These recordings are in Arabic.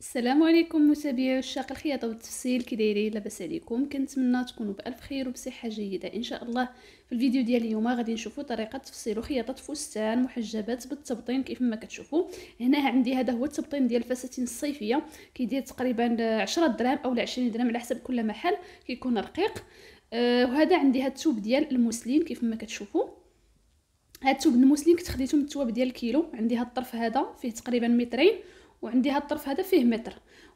السلام عليكم متابعي عشاق الخياطه والتفصيل، كي دايرين؟ لاباس عليكم؟ كنتمنى تكونوا بالف خير وبصحه جيده ان شاء الله. في الفيديو ديال اليوم غادي نشوفوا طريقه تفصيل وخياطه فستان محجبات بالتبطين. كيف ما كتشوفوا هنا عندي هذا هو التبطين ديال الفساتين الصيفيه، كيدير تقريبا 10 دراهم او 20 درهم على حسب كل محل، كيكون رقيق. وهذا عندي هاد الثوب ديال الموسلين كيف ما كتشوفوا. هاد الثوب الموسلين كنت خديته من الثواب ديال الكيلو. عندي هاد الطرف هذا فيه تقريبا مترين، وعندي هاد الطرف هذا فيه متر،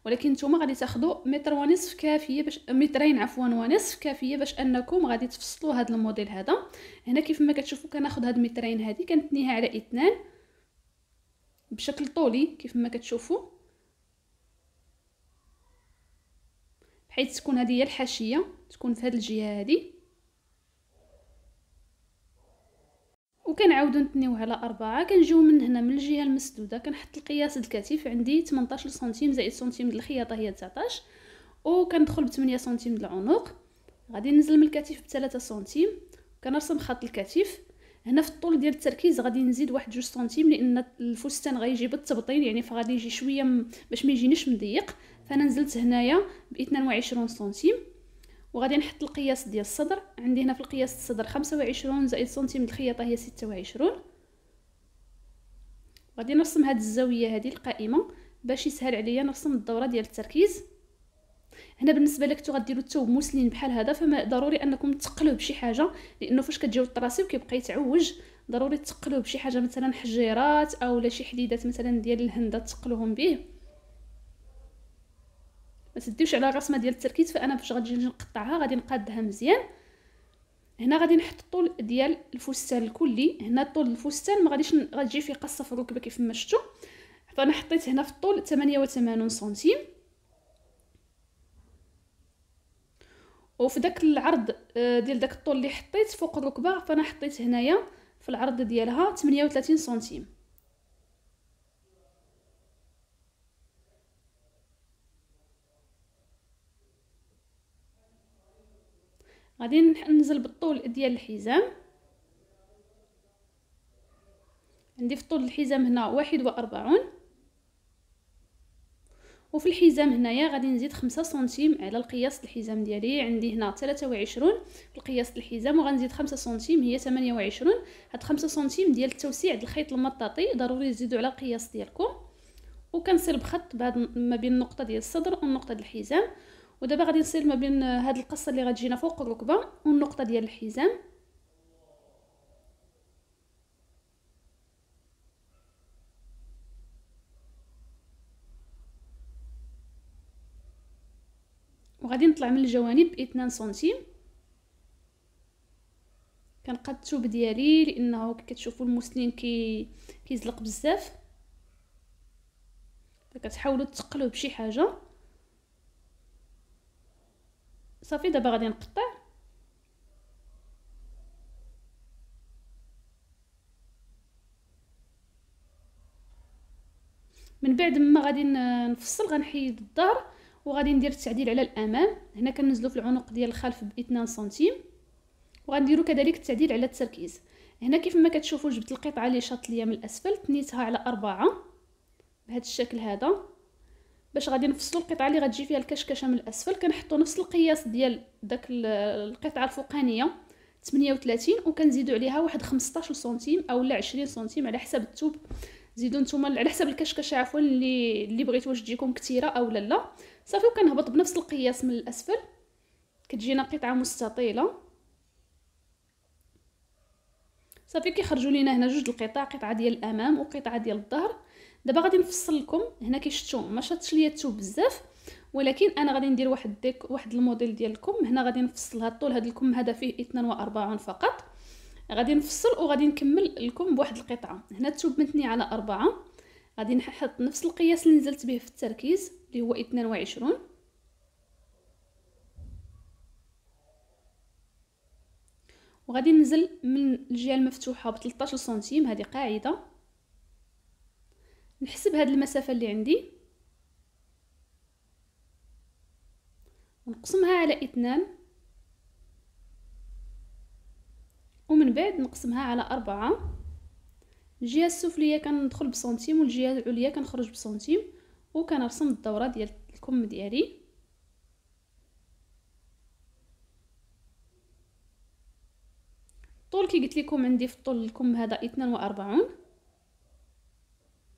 ولكن نتوما غادي تاخذوا متر ونصف كافيه باش مترين عفوا ونصف كافيه باش انكم غادي تفصلوا هاد الموديل هذا. هنا كيف ما كتشوفوا كناخذ هاد المترين هذه كنتنيها على اثنان بشكل طولي كيف ما كتشوفوا، بحيث تكون هذه هي الحاشيه، تكون في هاد الجهه هذه، وكنعاودو نتنيو على أربعة. كنجيو من هنا من الجهه المسدوده كنحط القياس الكتف، عندي 18 سنتيم زائد سنتيم ديال الخياطه هي 19، وكندخل ب 8 سنتيم ديال العنق. غادي ننزل من الكتف ب 3 سنتيم وكنرسم خط الكتف. هنا في الطول ديال التركيز غادي نزيد واحد 2 سنتيم، لان الفستان غيجي بالتبطين يعني فغادي يجي شويه باش ما يجينيش مضيق. فانا نزلت هنايا ب 22 سنتيم، وغادي نحط القياس ديال الصدر. عندي هنا في القياس الصدر 25 زائد سنتيم الخياطه هي 26. غادي نرسم هاد الزاويه هذه القائمه باش يسهل عليا نرسم الدوره ديال التركيز. هنا بالنسبه لك نتو غديروا الثوب موسلين بحال هذا، فما ضروري انكم تقلوه بشي حاجه، لانه فاش كتجيو الطراسي وكيبقى يتعوج ضروري تقلوه بشي حاجه، مثلا حجيرات اولا شي حديدات مثلا ديال الهند تقلوهم به. ما تديوش على الرسمه ديال التركيز، فانا فاش غادي نقطعها غادي نقادها مزيان. هنا غادي نحط الطول ديال الفستان الكلي. هنا طول الفستان ما غاديش غتجي فيه قصه في الركبه كيف ما شفتوا، فانا حطيت هنا في الطول 88 سنتيم، وفي داك العرض ديال داك الطول اللي حطيت فوق الركبه فانا حطيت هنايا في العرض ديالها 38 سنتيم. غادي ننزل بالطول ديال الحزام. عندي في طول الحزام هنا 41، وفي الحزام هنايا غادي نزيد 5 سنتيم على القياس الحزام ديالي. عندي هنا 23 في القياس الحزام، وغنزيد 5 سنتيم هي 28. هاد 5 سنتيم ديال التوسيع ديال الخيط المطاطي ضروري تزيدوا على القياس ديالكم. وكنصل بخط ما بين النقطه ديال الصدر والنقطه ديال الحزام. ودابا غادي نصير ما بين هاد القصه اللي غتجينا فوق الركبه والنقطه ديال الحزام. وغادي نطلع من الجوانب ب2 سنتيم. كنقاد الثوب ديالي لانه كتشوفوا المسلين كيزلق بزاف، فكتحاولوا تقلوه بشي حاجه. صافي دابا غادي نقطع. من بعد ما غادي نفصل غنحيد الظهر وغادي ندير التعديل على الامام. هنا كننزلو في العنق ديال الخلف ب2 سنتيم، وغنديروا كذلك التعديل على التركيز. هنا كيف ما كتشوفوا جبت القطعه اللي شاط ليا من الاسفل تنيتها على 4 بهذا الشكل هذا، باش غادي نفصلوا القطعه اللي غتجي فيها الكشكشه من الاسفل. كنحطوا نفس القياس ديال داك القطعه الفوقانيه 38، وكنزيدوا عليها واحد 15 سنتيم او 20 سنتيم على حسب الثوب. زيدوا نتوما على حسب الكشكشه عفوا اللي بغيتوا، واش تجيكم كثيره او لا. صافي وكنهبط بنفس القياس من الاسفل، كتجينا قطعه مستطيله. صافي كيخرجوا لينا هنا جوج القطع، قطعه ديال الامام وقطعه ديال الظهر. دابا غادي نفصل لكم. هنا كيشتو ما شاطش ليا الثوب بزاف، ولكن انا غادي ندير واحد الموديل ديالكم. هنا غادي نفصل هاد الطول هاد الكم هذا فيه 42 فقط، غادي نفصل وغادي نكمل لكم بواحد القطعه. هنا الثوب متني على 4، غادي نحط نفس القياس اللي نزلت به في التركيز اللي هو 22، وغادي ننزل من الجهه المفتوحه ب 13 سنتيم. هذه قاعده، نحسب هاد المسافه اللي عندي ونقسمها على 2 ومن بعد نقسمها على 4. الجهه السفليه كندخل بسنتيم والجهه العليا كنخرج بسنتيم، وكنرسم الدوره ديال الكم ديالي. الطول كي قلت لكم عندي في طول الكم هذا 42،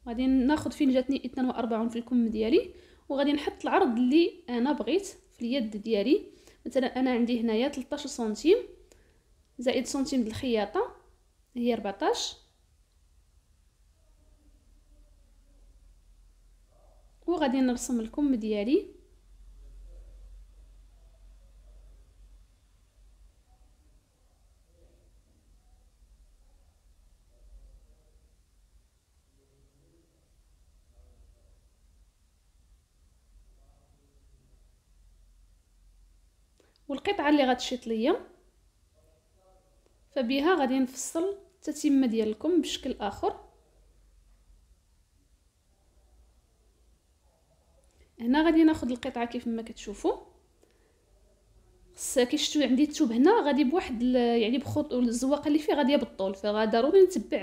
غادي ناخذ فين جاتني 42 في الكم ديالي، وغادي نحط العرض اللي انا بغيت في اليد ديالي. مثلا انا عندي هنايا 13 سنتيم زائد سنتيم د الخياطه هي 14، وغادي نرسم الكم ديالي. والقطعه اللي غتشيط ليا فبها غادي نفصل التتمه ديالكم بشكل اخر. هنا غادي ناخذ القطعه كيف ما كتشوفوا، خصها كيشتوي عندي الثوب هنا غادي بواحد يعني بخط الزواقه اللي فيه غاديه بالطول، فضروري نتبع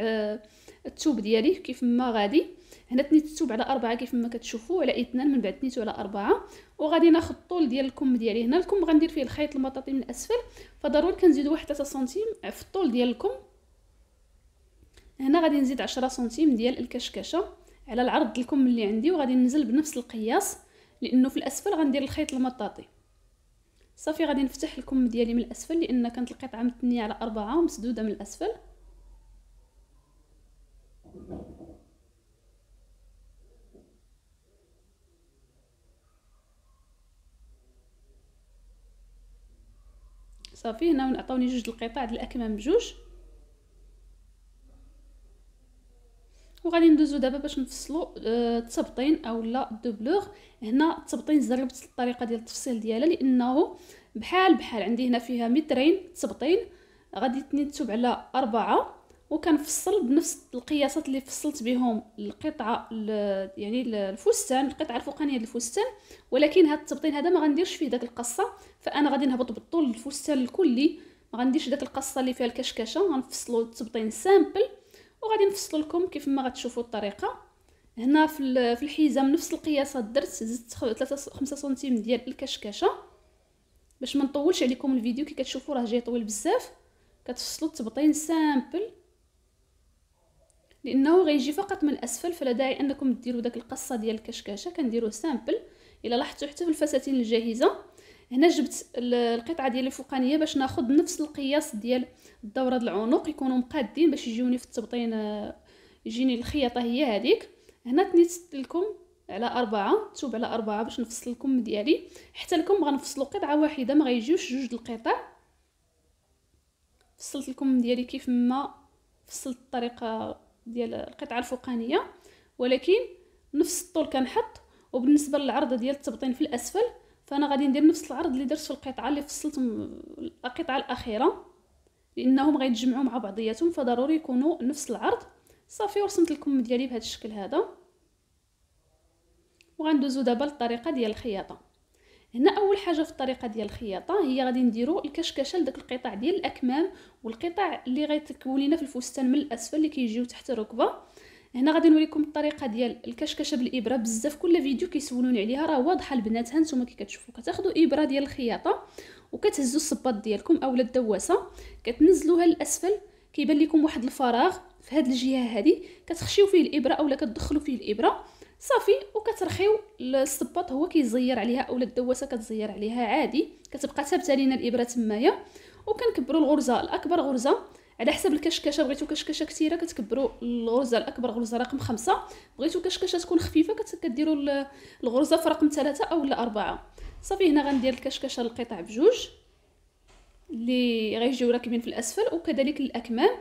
الثوب ديالي كيف ما غادي. هنا تنيت الثوب على 4 كيف ما كتشوفوا، على 2 من بعد تنيتو على 4. وغادي ناخذ الطول ديال الكم ديالي. هنا الكم غندير فيه الخيط المطاطي من الاسفل، فضروري كنزيدو واحد 3 سنتيم في الطول ديال الكم. هنا غادي نزيد 10 سنتيم ديال الكشكشه على العرض الكم اللي عندي، وغادي ننزل بنفس القياس لانه في الاسفل غندير الخيط المطاطي. صافي غادي نفتح الكم ديالي من الاسفل لان كانت القطعه متنيه على 4 ومسدوده من الاسفل. صافي هنا من عطاوني 2 القطع ديال الاكمام بجوج، وغادي ندوزو دابا باش نفصلو التبطين اولا الدوبلوغ. هنا التبطين جربت الطريقه ديال التفصيل ديالها لانه بحال عندي هنا فيها مترين تبطين، غادي تنتوب على 4 وكنفصل بنفس القياسات اللي فصلت بهم القطعه يعني الفستان، القطعه الفوقانيه ديال الفستان. ولكن هذا التبطين هذا ما غنديرش فيه داك القصه، فانا غادي نهبط بالطول الفستان الكلي، ما غنديرش داك القصه اللي فيها الكشكشه، غنفصلو التبطين سامبل وغادي نفصلو لكم كيف ما غتشوفوا الطريقه. هنا في الحزام نفس القياسات درت، زدت 5 سنتيم ديال الكشكشه باش ما نطولش عليكم الفيديو، كي كتشوفوا راه جاي طويل بزاف. كتفصلوا التبطين سامبل لانه غيجي فقط من الاسفل، فلا داعي انكم ديروا داك القصه ديال الكشكشه، كنديروه سامبل. الا لاحظتوا حتى في الفساتين الجاهزه، هنا جبت القطعه ديال الفوقانيه باش ناخذ نفس القياس ديال الدوره ديال العنق، يكونوا مقادين باش يجيوني في التبطين، يجيني الخياطه هي هذيك. هنا تنيت لكم على 4 ثوب على 4 باش نفصل الكم ديالي. حتى لكم غنفصلوا قطعه واحده، ما غيجيوش 2 القطع. فصلت الكم ديالي كيف ما فصلت الطريقه ديال القطعه الفوقانيه، ولكن نفس الطول كنحط. وبالنسبه للعرض ديال التبطين في الاسفل، فانا غادي ندير نفس العرض اللي درت في القطعه اللي فصلت القطعه الاخيره، لانهم غيتجمعوا مع بعضياتهم فضروري يكونوا نفس العرض. صافي ورسمت الكم ديالي بهذا الشكل هذا. وغندوزو دابا للطريقه ديال الخياطه. هنا اول حاجه في الطريقه ديال الخياطه هي غادي نديروا الكشكشه لداك القطع ديال الاكمام والقطع اللي غيتكون لينا في الفستان من الاسفل اللي كيجيو تحت الركبه. هنا غادي نوريكم الطريقه ديال الكشكشه بالابره، بزاف كل فيديو كيسولوني عليها، راه واضحه البنات. ها نتوما كي كتشوفوا كتاخذوا ابره ديال الخياطه وكتهزوا الصباط ديالكم اولا الدواسه، كتنزلوها للاسفل، كيبان لكم واحد الفراغ في هذه الجهه هذه، كتخشيو فيه الابره اولا كتدخلوا فيه الابره. صافي وكترخيو الصباط هو كيزير عليها اولا الدواسه كتزير عليها عادي، كتبقى ثابته لينا الابره تمايا. وكنكبروا الغرزه الاكبر غرزه على حسب الكشكشه، بغيتو كشكشه كثيره كتكبروا الغرزه الاكبر غرزه رقم 5، بغيتو كشكشه تكون خفيفه كديروا الغرزه في رقم 3 اولا 4. صافي هنا غندير الكشكشه القطع بجوج اللي غيجيو راكبين في الاسفل وكذلك الاكمام.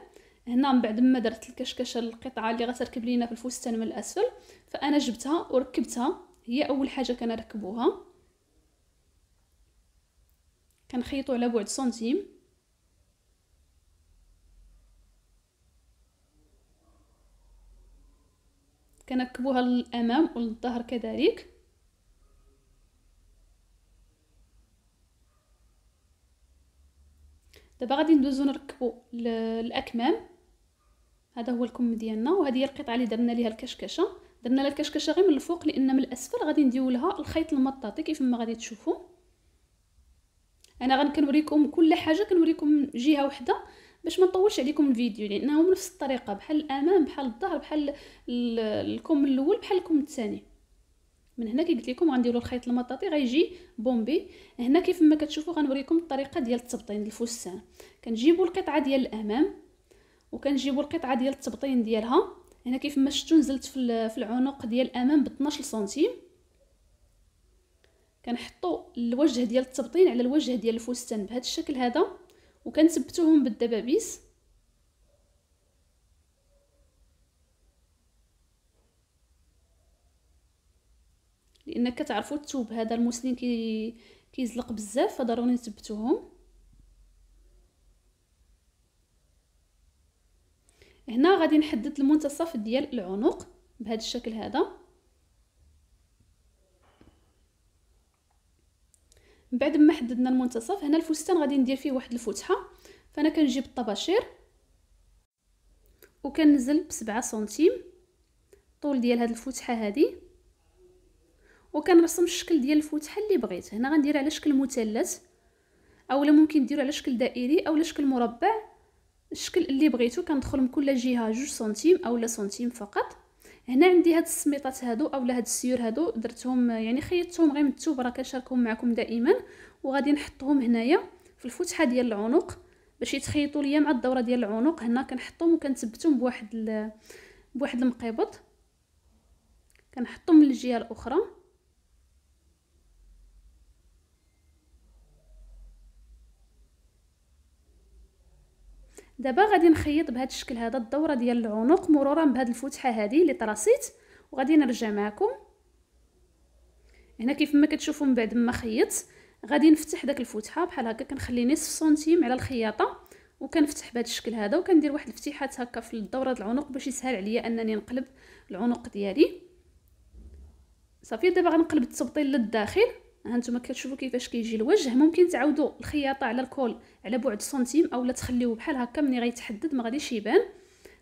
هنا من بعد ما درت الكشكشه القطعه اللي غتركب لينا في الفستان من الاسفل، فانا جبتها وركبتها، هي اول حاجه كنركبوها، كنخيطوا على بعد سنتيم. كنركبوها للامام وللظهر كذلك. دابا غادي ندوزو نركبو الاكمام. هذا هو الكم ديالنا، وهذه هي القطعه اللي درنا ليها الكشكشه. درنا لها الكشكشه غير من الفوق، لان من الاسفل غادي نديو لها الخيط المطاطي كيف ما غادي تشوفوا. انا غنوريكم كل حاجه، كنوريكم جهه وحده باش ما نطولش عليكم الفيديو، لانهم نفس الطريقه بحال الامام بحال الظهر بحال الكم الاول بحال الكم الثاني. من هنا كي قلت لكم غنديروا الخيط المطاطي غيجي بومبي. هنا كيف ما كتشوفوا غنوريكم الطريقه ديال التبطين الفستان. كنجيبوا القطعه ديال الامام وكنجيبوا القطعه ديال التبطين ديالها. هنا كيف ما شفتوا نزلت في العنق ديال الامام ب 12 سنتيم. كنحطوا الوجه ديال التبطين على الوجه ديال الفستان بهذا الشكل هذا، وكنثبتوهم بالدبابيس. لانك كتعرفوا الثوب هذا المسلين كيزلق بزاف، فضروري نثبتوهم. هنا غادي نحدد المنتصف ديال العنق بهذا الشكل هذا. بعد ما حددنا المنتصف، هنا الفستان غادي ندير فيه واحد الفتحه، فانا كنجيب الطباشير وكننزل ب7 سنتيم طول ديال هاد الفتحه هذه، وكنرسم الشكل ديال الفتحه اللي بغيت. هنا غندير على شكل مثلث، اولا ممكن ديروا على شكل دائري اولا شكل مربع، الشكل اللي بغيتو. كندخل من كل جهه 2 سنتيم اولا سنتيم فقط. هنا عندي هاد السميطات هادو اولا هاد السيور هادو درتهم، يعني خيطتهم غير من الثوب، راه كنشاركهم معكم دائما. وغادي نحطهم هنايا في الفتحه ديال العنق باش يتخيطوا ليا مع الدوره ديال العنق. هنا كنحطهم وكنثبتهم بواحد المقيبض، كنحطهم من الجهه الاخرى. دابا غادي نخيط بهذا الشكل هذا الدوره ديال العنق مرورا بهذه الفتحه هذه اللي طراسيت، وغادي نرجع معكم. هنا كيف ما كتشوفوا من بعد ما خيطت غادي نفتح داك الفتحه بحال هكا، كنخلي نصف سنتيم على الخياطه وكنفتح بهذا الشكل هذا، وكندير واحد الفتحات هكا في الدوره العنق باش يسهل عليا انني نقلب العنق ديالي. صافي دابا غنقلب التبطيل للداخل. ها نتوما كتشوفوا كيفاش كيجي الوجه. ممكن تعاودوا الخياطه على الكول على بعد سنتيم اولا تخليوه بحال هكا، ملي غيتحدد ما غاديش يبان.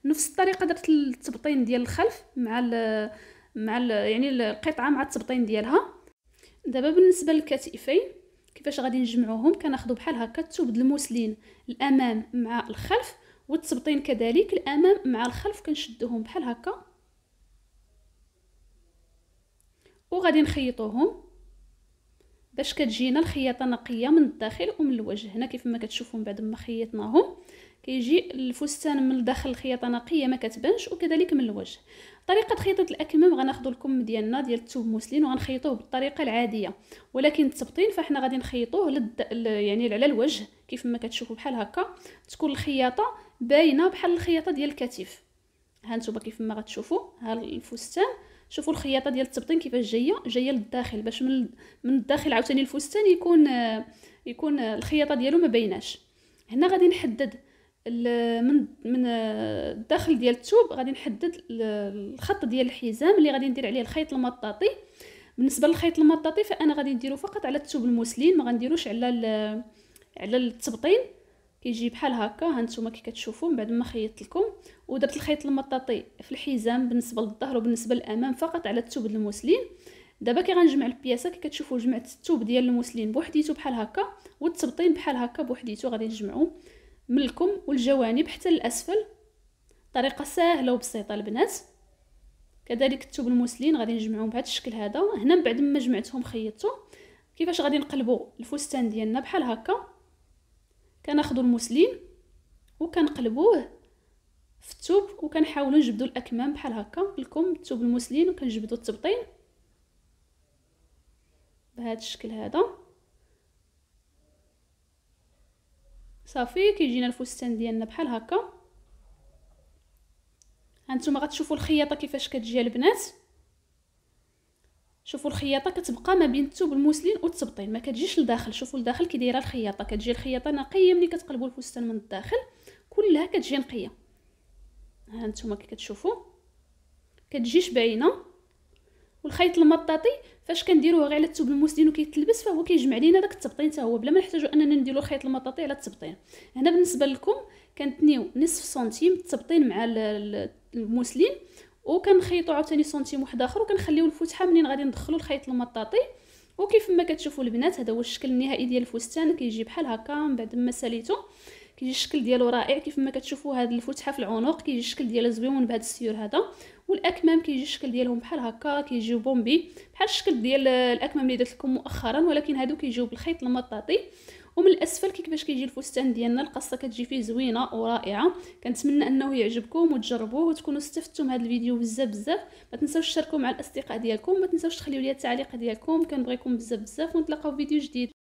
نفس الطريقه درت التبطين ديال الخلف مع ال يعني القطعه مع التبطين ديالها. دابا بالنسبه للكتفين كيفاش غادي نجمعوهم، كناخذوا بحال هكا الثوب الموسلين الامام مع الخلف، والتبطين كذلك الامام مع الخلف، كنشدوهم بحال هكا وغادي نخيطوهم باش كتجينا الخياطه نقيه من الداخل ومن الوجه. هنا كيف ما كتشوفوا بعد ما خيطناهم كيجي الفستان من الداخل الخياطه نقيه ما كتبانش، وكذلك من الوجه. طريقه خياطه الاكمام غناخذوا الكم ديالنا ديال الثوب موسلين وغنخيطوه بالطريقه العاديه، ولكن التبطين فاحنا غادي نخيطوه يعني على الوجه كيف ما كتشوفوا بحال هكا، تكون الخياطه باينه بحال الخياطه ديال الكتف. ها نتوما كيف ما غتشوفوا ها الفستان، شوفوا الخياطه ديال التبطين كيفاش جايه للداخل، باش من الداخل عاوتاني الفستان يكون الخياطه ديالو ما بايناش. هنا غادي نحدد من الداخل ديال الثوب، غادي نحدد الخط ديال الحزام اللي غادي ندير عليه الخيط المطاطي. بالنسبه للخيط المطاطي فانا غادي نديرو فقط على الثوب الموسلين، ما غنديروش على التبطين. كيجي بحال هكا. ها نتوما كي كتشوفوا بعد ما خيطت لكم ودرت الخيط المطاطي في الحزام بالنسبه للظهر وبالنسبه للامام فقط على الثوب الموسلين. دابا كي غنجمع البياسه كي كتشوفوا جمعت الثوب ديال الموسلين بوحديته بحال هكا، والتبطين بحال هكا بوحديته. غادي نجمعو من الكم والجوانب حتى للاسفل، طريقه سهله وبسيطه البنات. كذلك الثوب الموسلين غادي نجمعو بهذا الشكل هذا. هنا بعد ما جمعتهم خيطتهم كيفاش غادي نقلبوا الفستان ديالنا بحال هكا. كناخذوا الموسلين وكنقلبوه في الثوب، وكنحاولوا نجبدوا الاكمام بحال هكا لكم الثوب الموسلين، وكنجبدوا التبطين بهذا الشكل هذا. صافي كيجينا الفستان ديالنا بحال هكا. ها نتوما غتشوفوا الخياطه كيفاش كتجي البنات. شوفوا الخياطه كتبقى ما بين الثوب الموسلين والتبطين، ما كتجيش لداخل. شوفوا لداخل كي دايره الخياطه، كتجي الخياطه نقيه ملي كتقلبوا الفستان من الداخل، كلها كتجي نقيه. ها نتوما كي كتشوفوا كتجيش باينه. والخيط المطاطي فاش كنديروه غير على الثوب المسدين وكيتلبس فهو كيجمع لينا داك التبطين حتى هو بلا ما نحتاجو اننا نديرو الخيط المطاطي على التبطين. هنا بالنسبه لكم كنتنيو نصف سنتيم التبطين مع المسلين وكنخيطو عاوتاني سنتيم واحد اخر وكنخليو الفتحه منين غادي ندخلو الخيط المطاطي. وكيف ما كتشوفوا البنات هذا هو الشكل النهائي ديال الفستان، كيجي بحال هكا من بعد ما ساليته كيجي الشكل ديالو رائع. كيف ما كتشوفوا هذه الفتحه في العنق كيجي الشكل ديالها زويون بهذا السيور هذا، والاكمام كيجي الشكل ديالهم بحال هكا كيجيو بومبي بحال الشكل ديال الاكمام اللي درت لكم مؤخرا، ولكن هادو كيجيو بالخيط المطاطي. ومن الاسفل كيفاش كيجي الفستان ديالنا، القصه كتجي فيه زوينه ورائعه. كنتمنى انه يعجبكم وتجربوه وتكونوا استفدتوا من هذا الفيديو بزاف بزاف. ما تنساوش تشاركوا مع الاصدقاء ديالكم، ما تنساوش تخليوا لي التعليق ديالكم، كنبغيكم بزاف بزاف ونتلاقاو فيديو جديد.